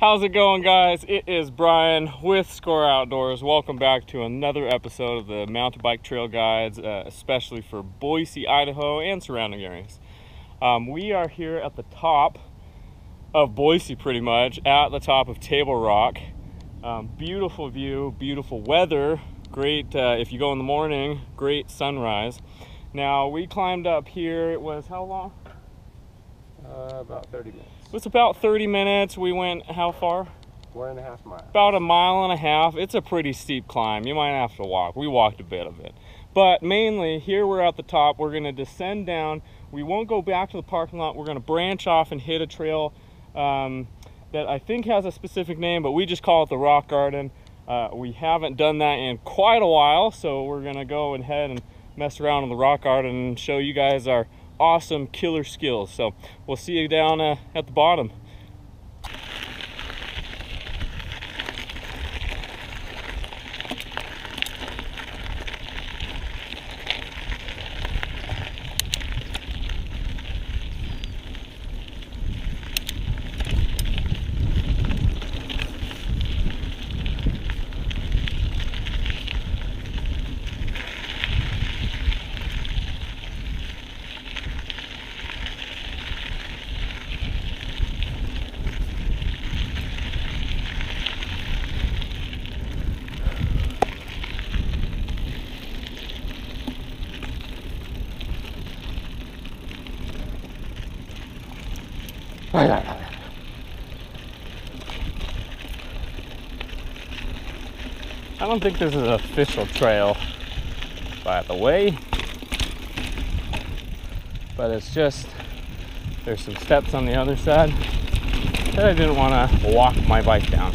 How's it going, guys? It is Brian with Score Outdoors. Welcome back to another episode of the Mountain Bike Trail Guides, especially for Boise, Idaho and surrounding areas. We are here at the top of Boise, pretty much, at the top of Table Rock. Beautiful view, beautiful weather, great if you go in the morning, great sunrise. Now, we climbed up here, it was how long? About 30 minutes. It's about 30 minutes. We went how far? 1.5 miles. About 1.5 miles. It's a pretty steep climb. You might have to walk. We walked a bit of it. But mainly, here we're at the top. We're going to descend down. We won't go back to the parking lot. We're going to branch off and hit a trail that I think has a specific name, but we just call it the Rock Garden. We haven't done that in quite a while, so we're going to go ahead and mess around in the Rock Garden and show you guys our awesome killer skills. So we'll see you down at the bottom. I don't think this is an official trail, by the way, but it's just, there's some steps on the other side that I didn't want to walk my bike down.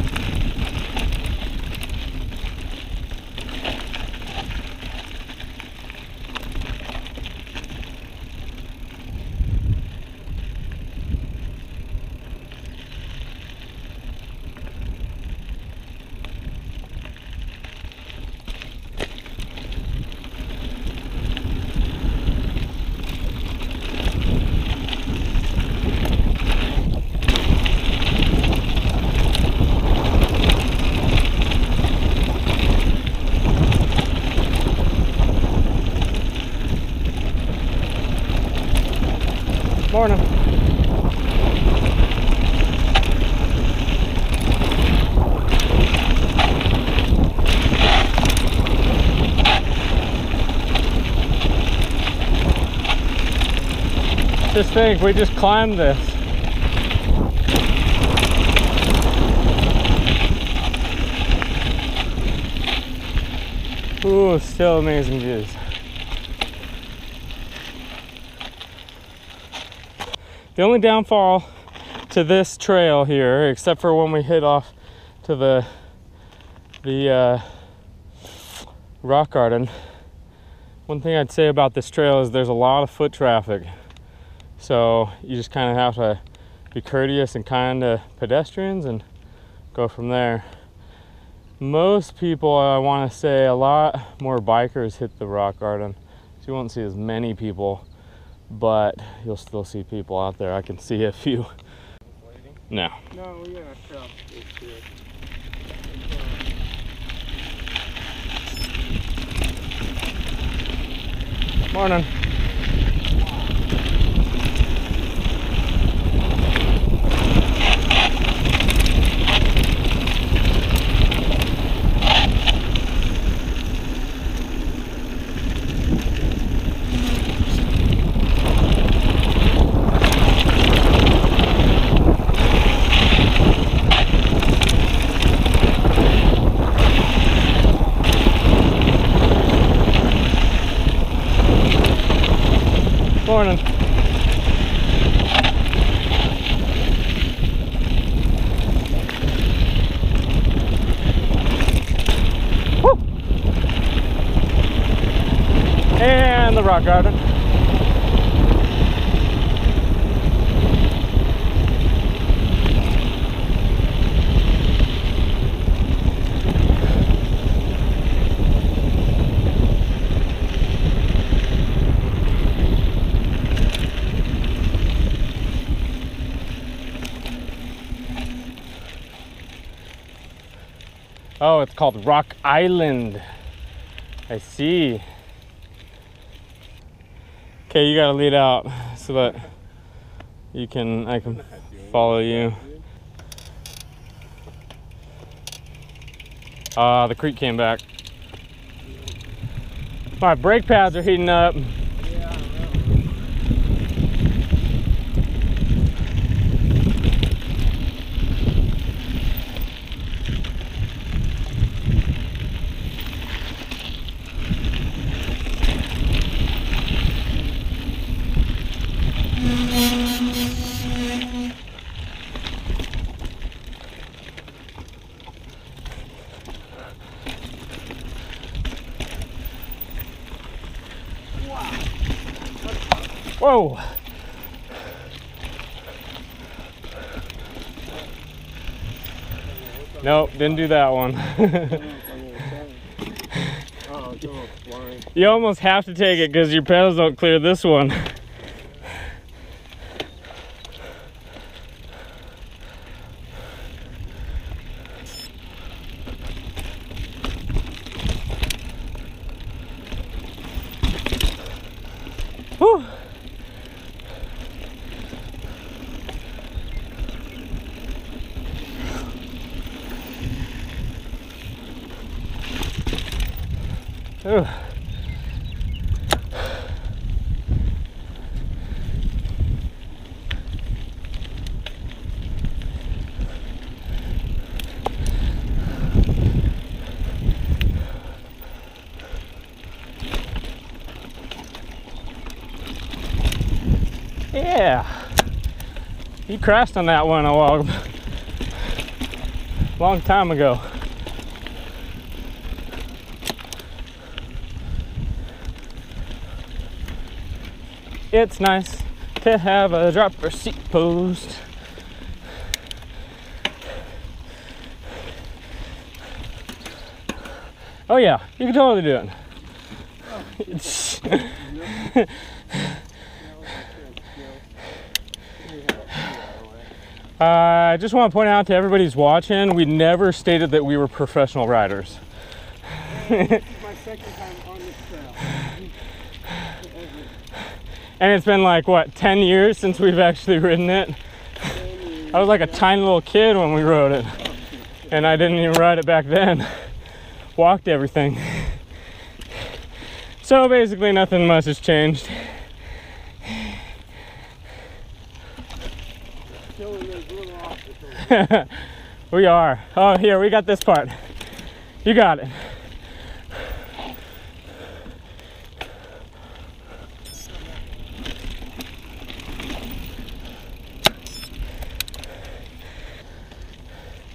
Just think, we just climbed this. Ooh, still amazing views. The only downfall to this trail here, except for when we hit off to the Rock Garden, one thing I'd say about this trail is there's a lot of foot traffic. So you just kind of have to be courteous and kind to pedestrians and go from there. Most people, I want to say, a lot more bikers hit the Rock Garden. So you won't see as many people, but you'll still see people out there. I can see a few. No. No, we gotta stop this shit. Morning. Morning. Woo! And the Rock Garden. Oh, it's called Rock Island. I see. Okay, you gotta lead out so that you can, I can follow you. The creek came back. My brake pads are heating up. Yeah, whoa! Nope, didn't do that one. You almost have to take it because your pedals don't clear this one. Ooh. Yeah, you crashed on that one a long time ago. It's nice to have a dropper seat post. Oh yeah, you can totally do it. Oh. I just want to point out to everybody who's watching, we never stated that we were professional riders. This is my second time on this trail. And it's been like, what, 10 years since we've actually ridden it? I was like a tiny little kid when we rode it. And I didn't even ride it back then. Walked everything. So basically nothing much has changed. We are. Oh, here, we got this part. You got it.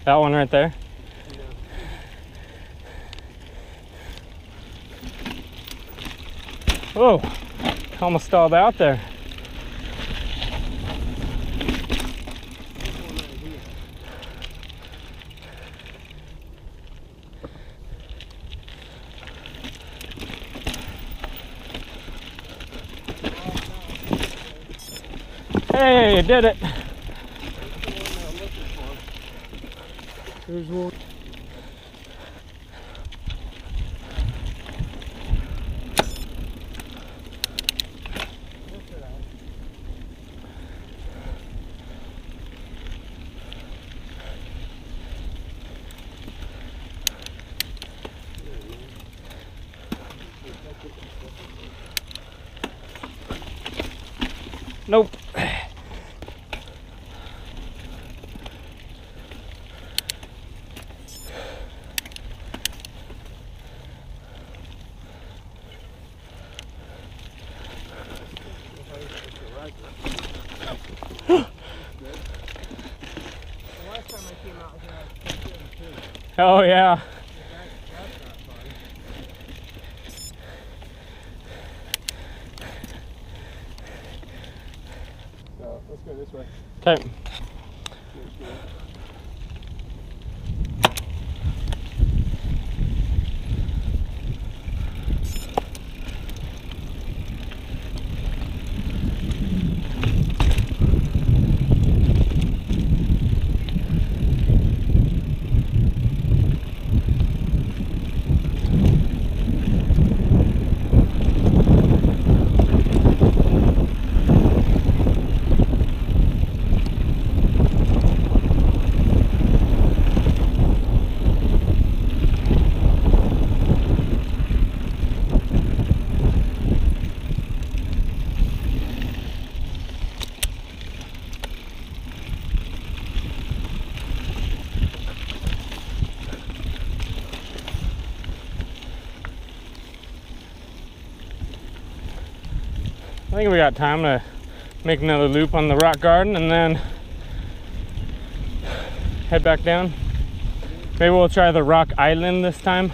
That one right there. Whoa, almost stalled out there. Hey, you did it. There's one. Nope. Oh yeah. So let's go this way. Okay. I think we got time to make another loop on the rock garden and then head back down. Maybe we'll try the Rock Island this time.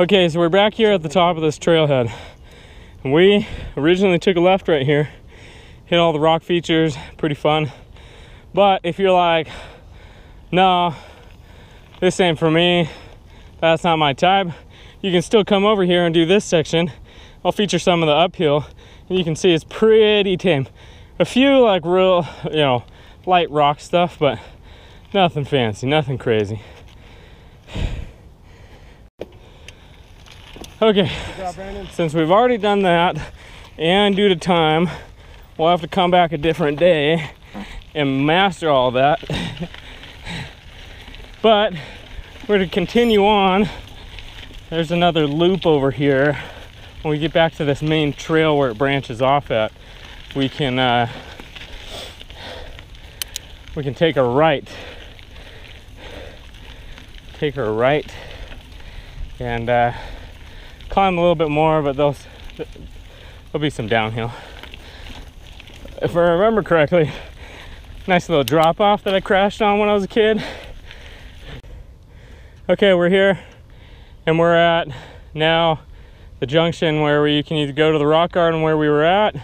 Okay, so we're back here at the top of this trailhead. And we originally took a left right here, hit all the rock features, pretty fun. But if you're like, no, this ain't for me, that's not my type, you can still come over here and do this section. I'll feature some of the uphill, and you can see it's pretty tame. A few like real, you know, light rock stuff, but nothing fancy, nothing crazy. Okay, since we've already done that, and due to time, we'll have to come back a different day and master all that. But we're to continue on. There's another loop over here. When we get back to this main trail where it branches off at, we can take a right. Take a right and climb a little bit more, but there'll be some downhill. If I remember correctly, nice little drop off that I crashed on when I was a kid. Okay, we're here and we're at now the junction where you can either go to the rock garden where we were at,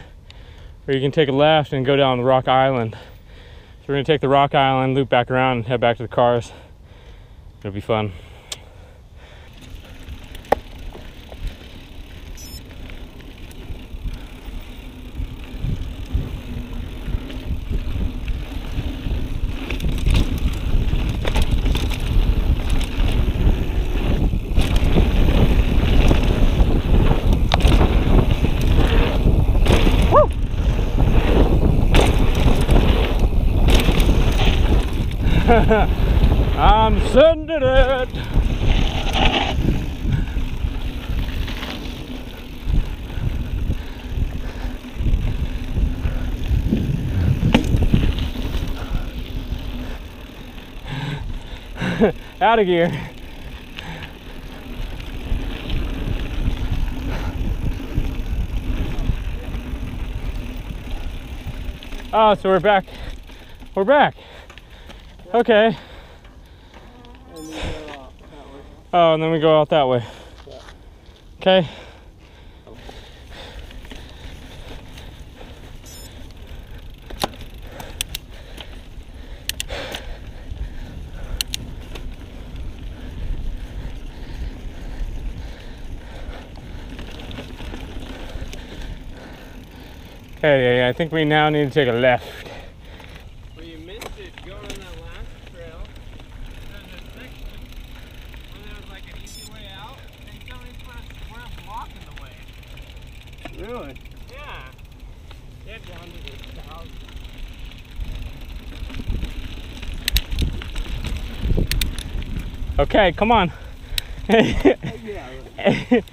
or you can take a left and go down the Rock Island. So we're gonna take the Rock Island, loop back around and head back to the cars. It'll be fun. I'm sending it. Out of gear. Oh, so we're back. We're back. Okay. Oh, and then we go out that way. Okay. Okay, yeah, I think we now need to take a left. Okay, come on. There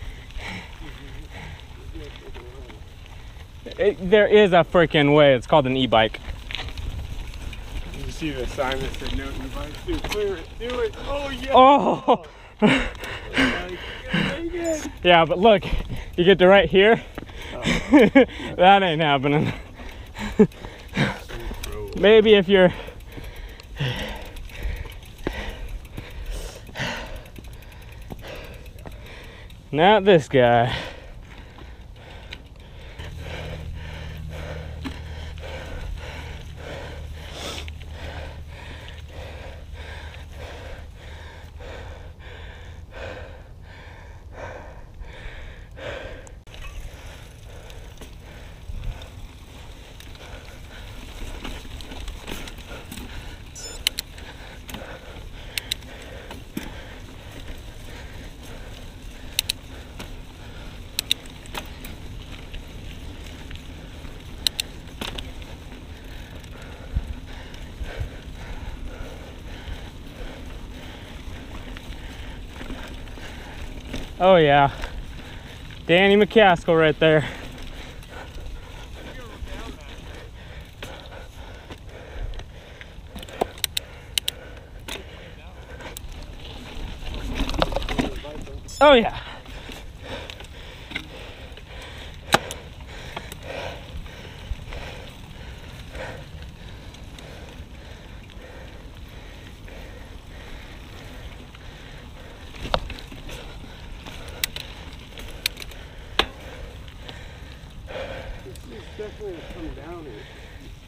is a freaking way. It's called an e-bike. Did you see the sign that said no e-bike? Dude, clear it. Do it. Oh, yeah. Oh. Yeah, but look, you get to right here. Oh. That ain't happening. Maybe if you're... Not this guy. Oh yeah, Danny McCaskill right there. Oh yeah.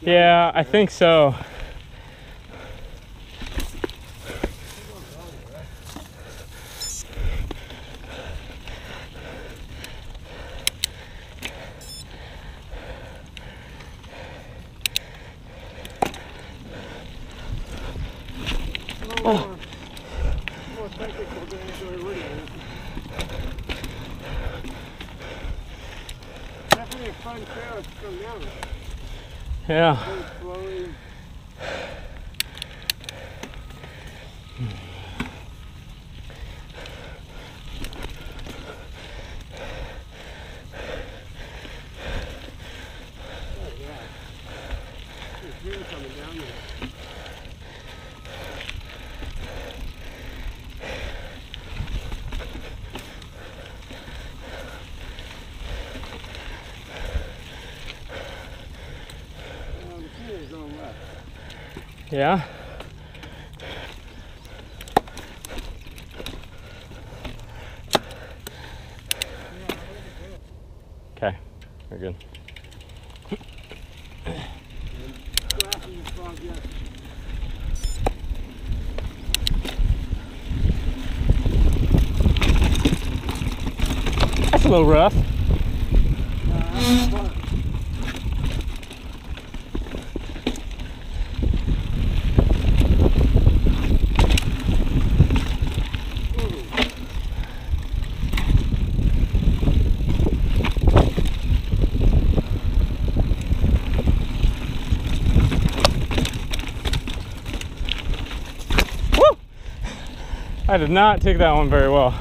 Yeah, I think so. Oh. Yeah. Yeah. Okay, we're good. That's a little rough. I did not take that one very well.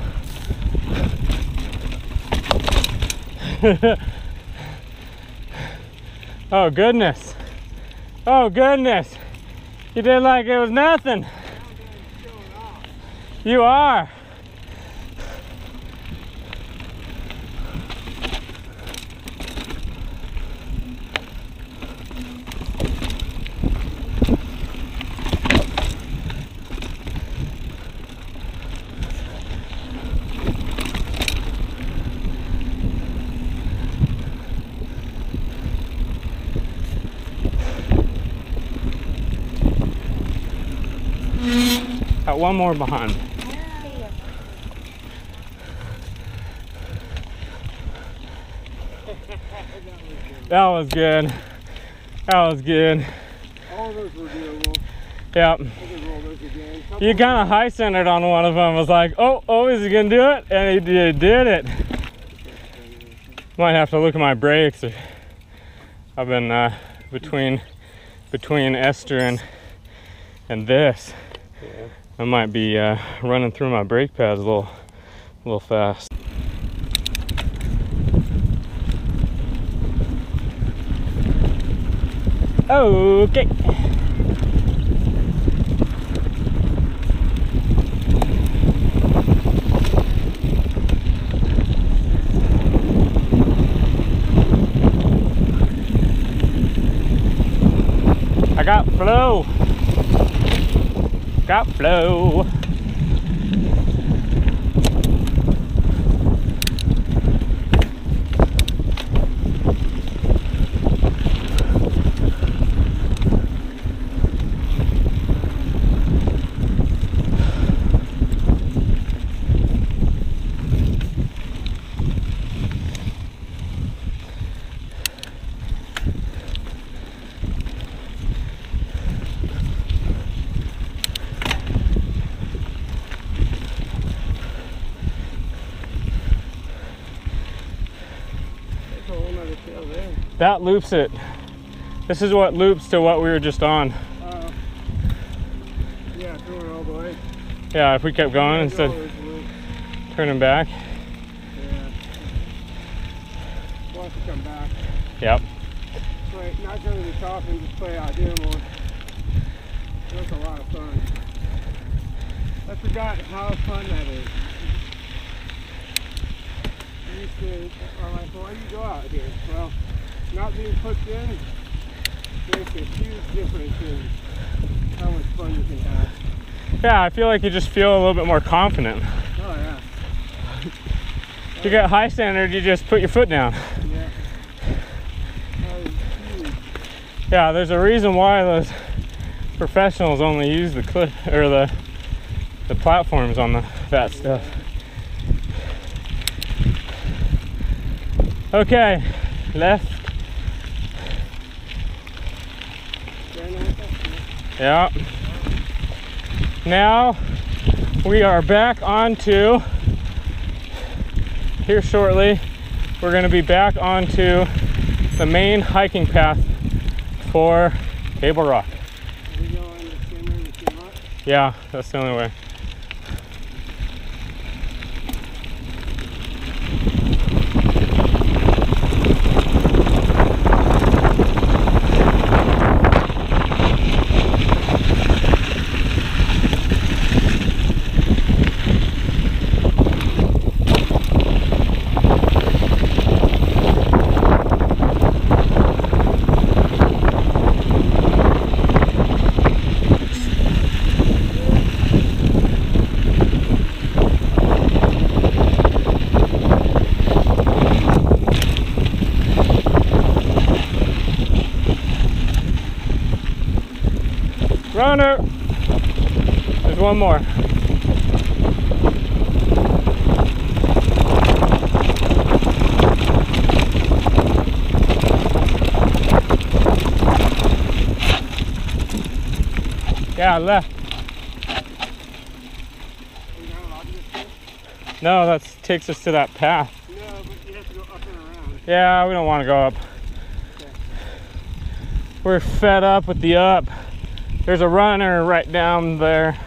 Oh goodness. Oh goodness. You did like it was nothing. You are. One more behind. That was good. That was good. All those were doable. Yep. You kind of high centered on one of them. I was like, oh, is he gonna do it? And he did it. Might have to look at my brakes. I've been between Esther and this. Yeah. I might be running through my brake pads a little a little fast. Okay. I got flow. Got flow. That loops it. This is what loops to what we were just on. Yeah, going all the way. Yeah, if we kept going instead of turning back. Yeah. We'll have to come back. Yep. Wait, not go to the top and just play out here more. That's a lot of fun. I forgot how fun that is. I used to, I'm like, why do you go out here? Well, not being hooked in makes a huge difference in how much fun you can have. Yeah, I feel like you just feel a little bit more confident. Oh yeah. You get high standard, you just put your foot down. Yeah. That is huge. Yeah, there's a reason why those professionals only use the clip or the platforms on that stuff. Okay, left. Yeah. Now we are back onto here shortly. We're going to be back onto the main hiking path for Table Rock. Are we going the same way we came up? Yeah, that's the only way. Runner. There's one more. Yeah, left. No, that takes us to that path. No, but you have to go up and around. Yeah, we don't want to go up. Okay. We're fed up with the up. There's a runner right down there.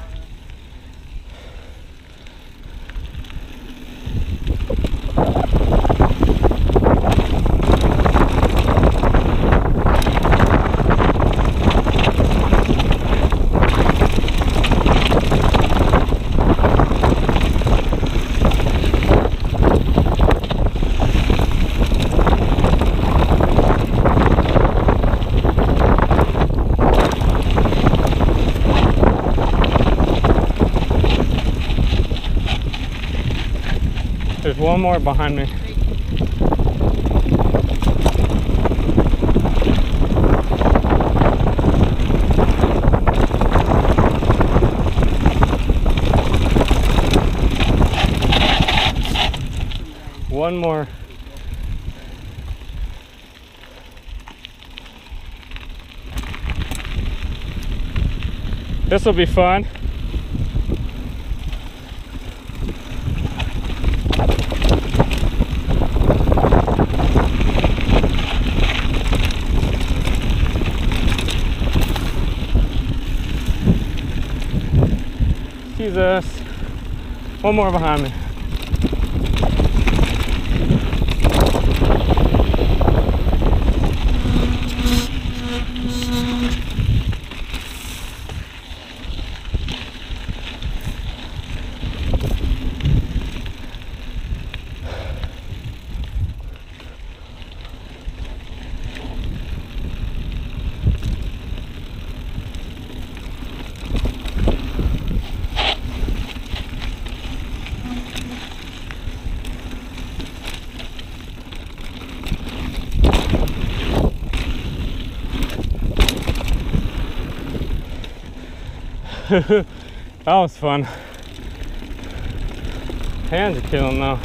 There's one more behind me. One more. This will be fun. Jesus. One more behind me. That was fun. Hands are killing though.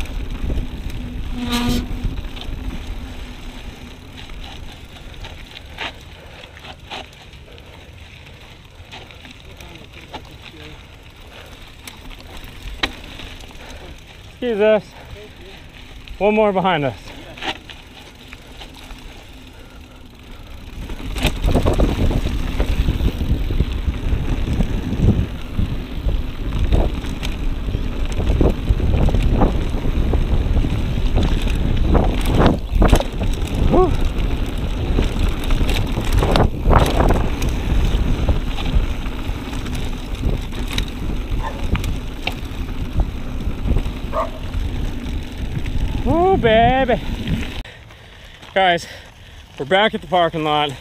Excuse us. One more behind us. Guys, we're back at the parking lot.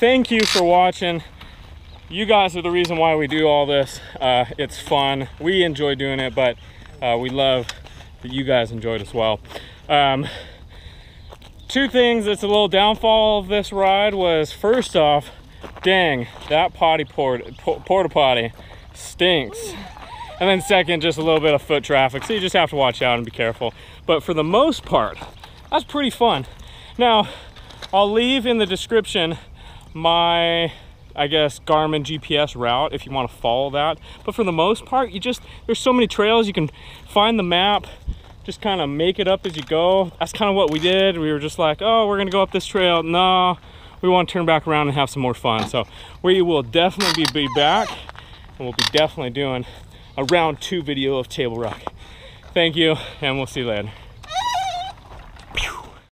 Thank you for watching. You guys are the reason why we do all this. It's fun. We enjoy doing it, but we love that you guys enjoyed as well. Two things that's a little downfall of this ride was, first off, dang, that porta potty stinks. And then second, just a little bit of foot traffic. So you just have to watch out and be careful. But for the most part, that's pretty fun. Now, I'll leave in the description my, I guess, Garmin GPS route if you want to follow that. But for the most part, you just, there's so many trails, you can find the map, just kind of make it up as you go. That's kind of what we did. We were just like, oh, we're going to go up this trail. No, we want to turn back around and have some more fun. So we will definitely be back, and we'll be definitely doing a round 2 video of Table Rock. Thank you, and we'll see you later.